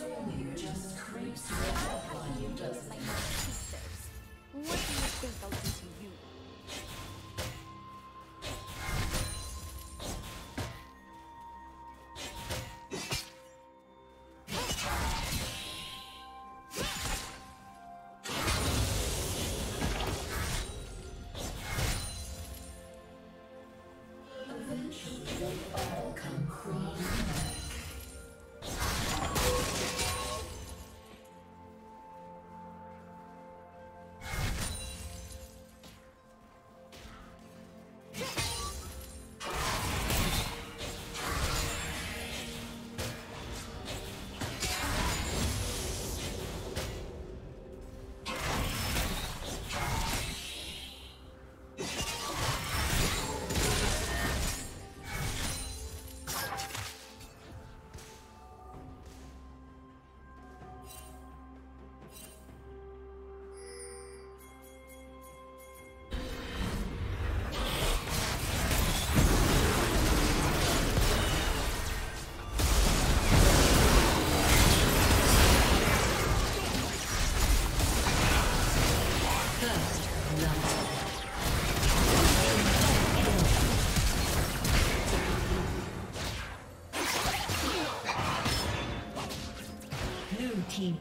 failure just creeps up on you, doesn't it? What do you think I'll do to you?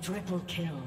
Triple kill.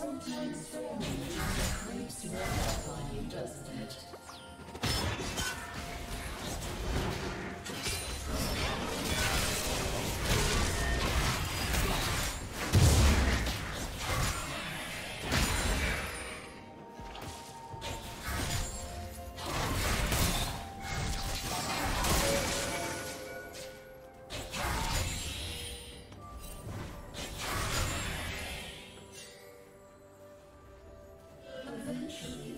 Sometimes family just creeps right up on you, doesn't it? Thank you.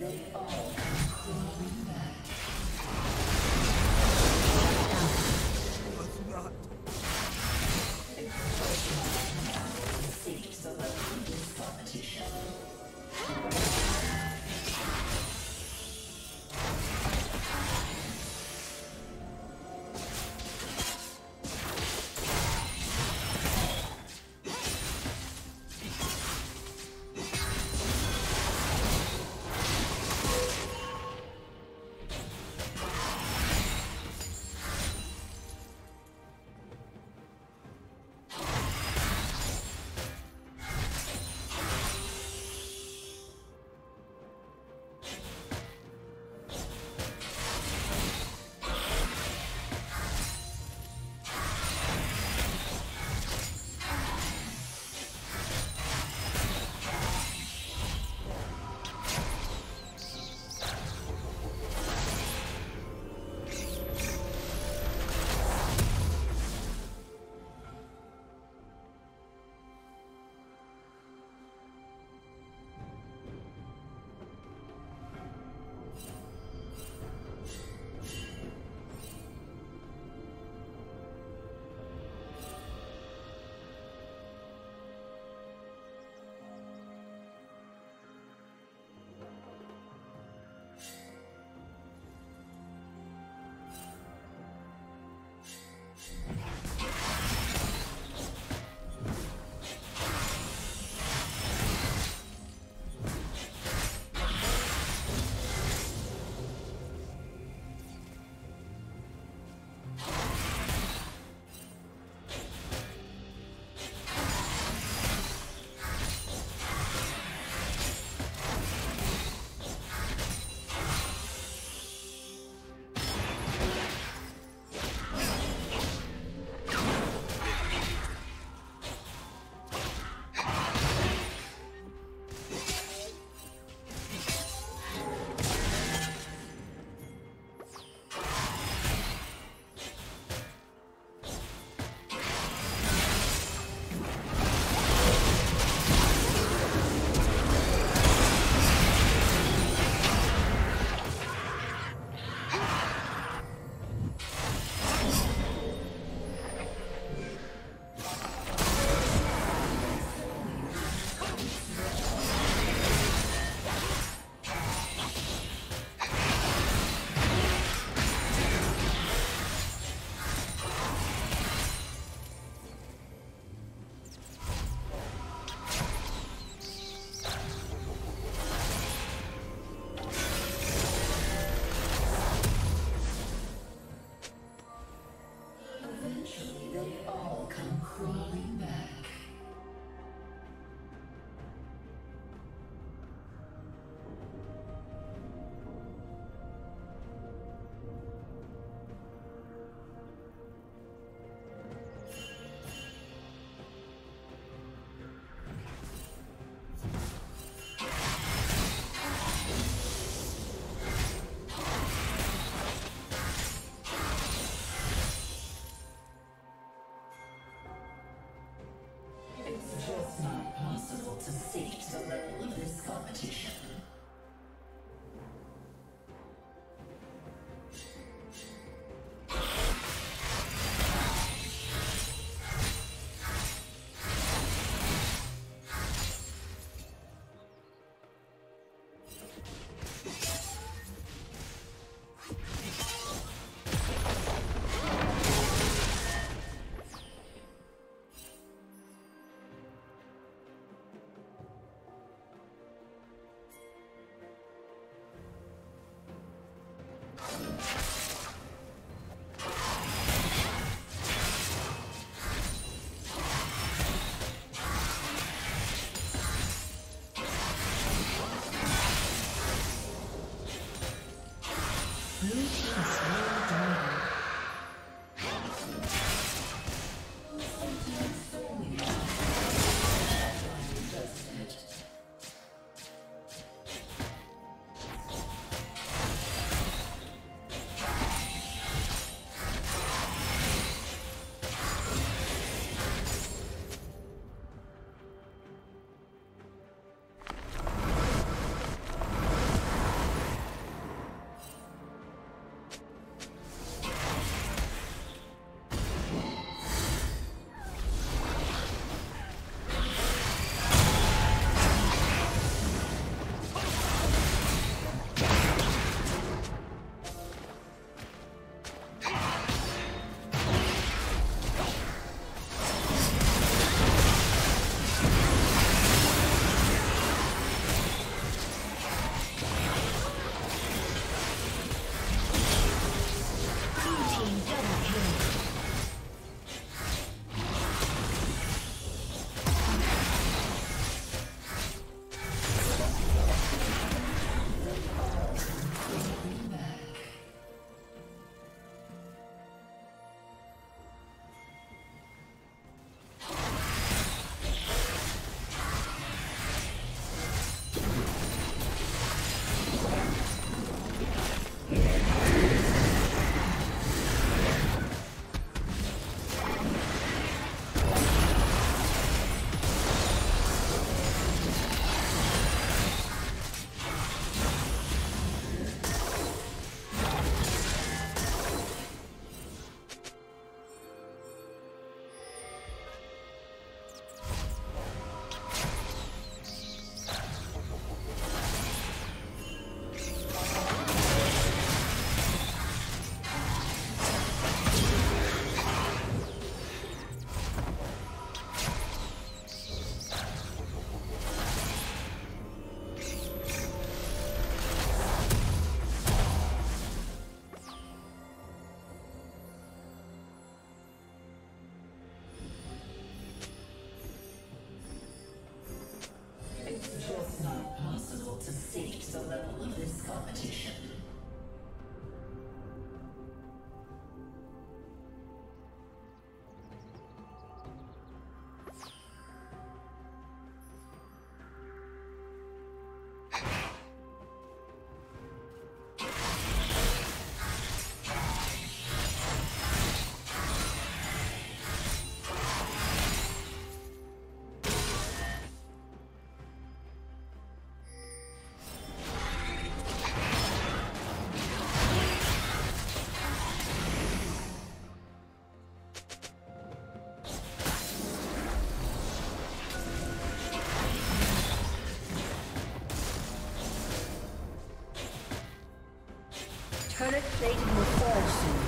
Turret plating will fall soon.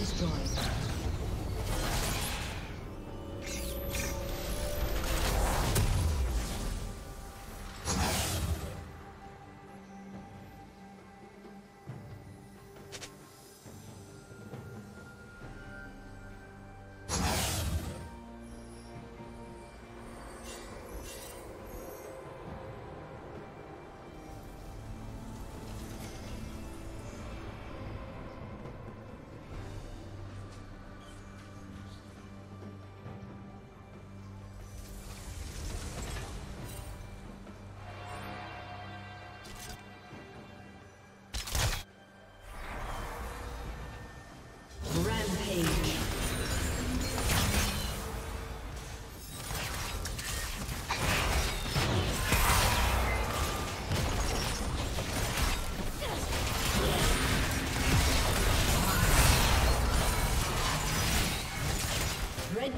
destroyed.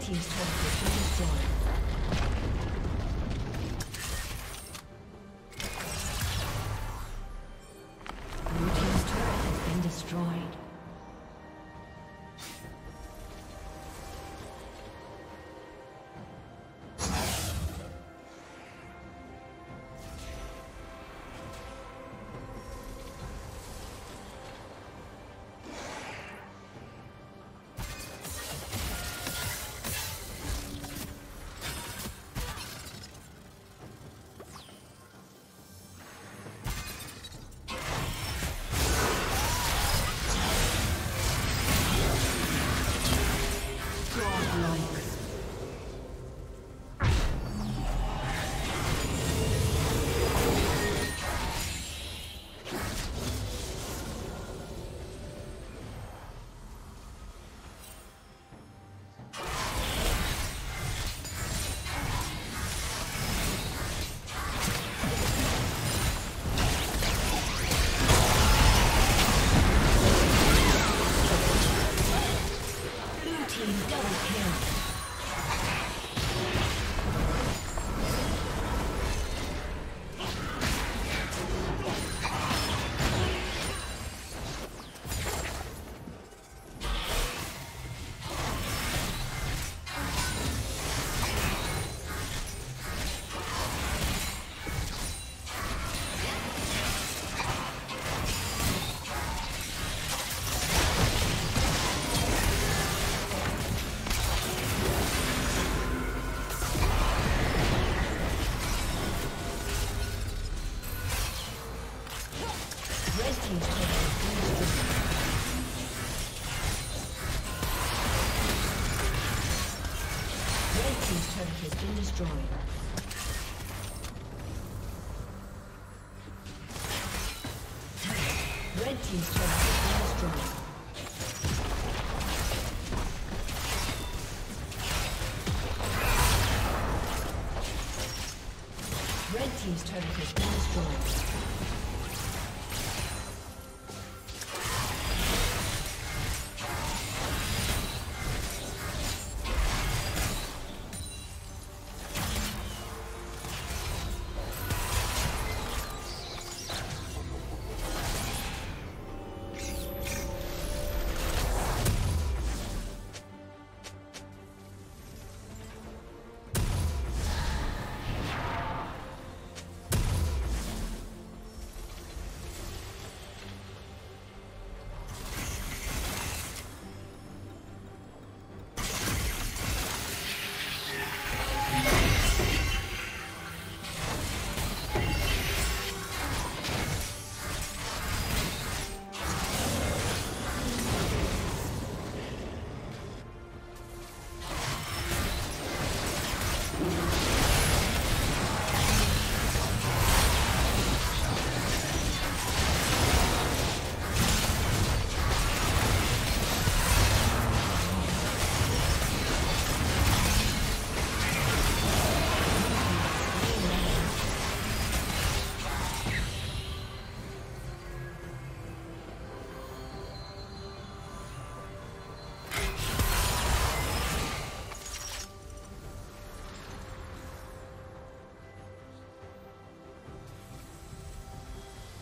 Team's turret has been destroyed. Blue team's turret has been destroyed. Team's turret has been destroyed.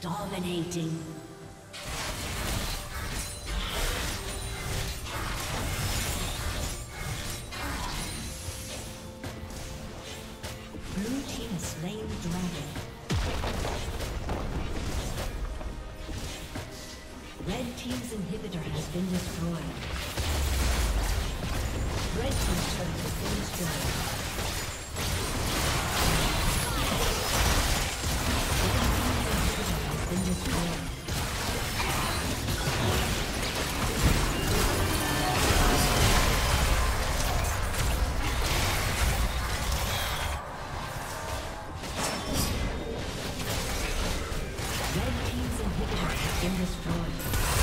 Dominating. Red team's inhibitor has been destroyed. Red team's turret has been destroyed. Red team's inhibitor has been destroyed.